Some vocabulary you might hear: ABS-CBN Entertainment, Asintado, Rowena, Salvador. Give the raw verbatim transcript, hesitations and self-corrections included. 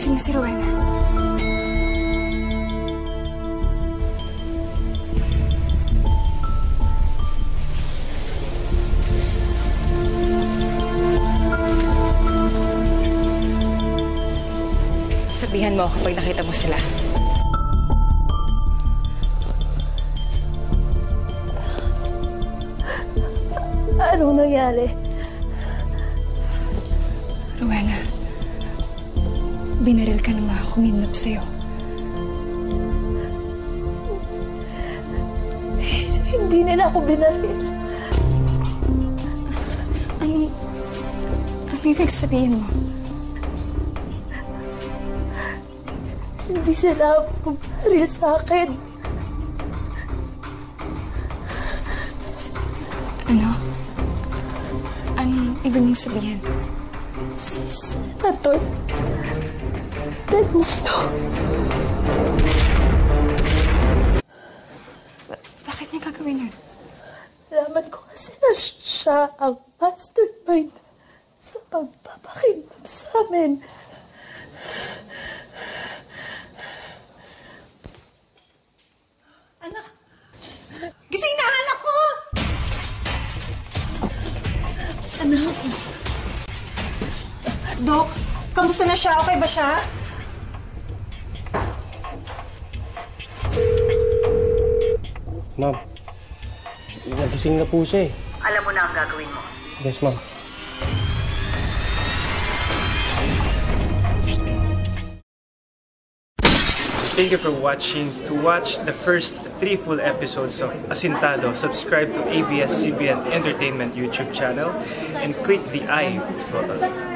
Gising na si Rowena. Sabihan mo ako kapag nakita mo sila. Anong nangyari? Rowena, binaril ka ng mga kumidnap sa'yo. Hindi nila ako binaril. Anong... Anong ibig sabihin mo? Hindi sila bumaril sa akin. Ano? Anong ibig mong sabihin? Si Salvador del Mundo. Ba- bakit niya gagawin yun? Alaman ko kasi na siya ang mastermind sa pagpapakidnap sa amin. Anak! Gising na, anak ko! Anak ko! Dok, kamusta na siya? Okay ba siya? Ma'am, nagising na po siya eh. Alam mo na ang gagawin mo. Yes, ma'am. Thank you for watching. To watch the first three full episodes of Asintado, subscribe to A B S C B N Entertainment YouTube channel and click the I button.